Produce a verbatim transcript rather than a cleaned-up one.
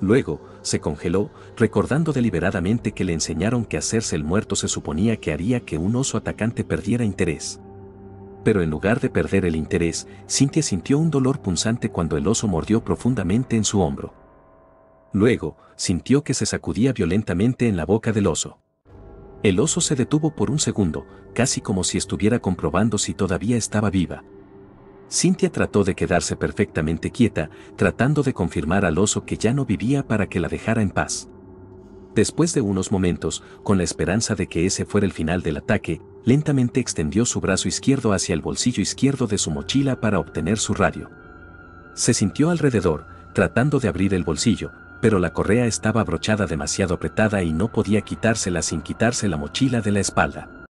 Luego, se congeló, recordando deliberadamente que le enseñaron que hacerse el muerto se suponía que haría que un oso atacante perdiera interés. Pero en lugar de perder el interés, Cynthia sintió un dolor punzante cuando el oso mordió profundamente en su hombro. Luego, sintió que se sacudía violentamente en la boca del oso. El oso se detuvo por un segundo, casi como si estuviera comprobando si todavía estaba viva. Cynthia trató de quedarse perfectamente quieta, tratando de confirmar al oso que ya no vivía para que la dejara en paz. Después de unos momentos, con la esperanza de que ese fuera el final del ataque, lentamente extendió su brazo izquierdo hacia el bolsillo izquierdo de su mochila para obtener su radio. Se sintió alrededor, tratando de abrir el bolsillo, pero la correa estaba abrochada demasiado apretada y no podía quitársela sin quitarse la mochila de la espalda.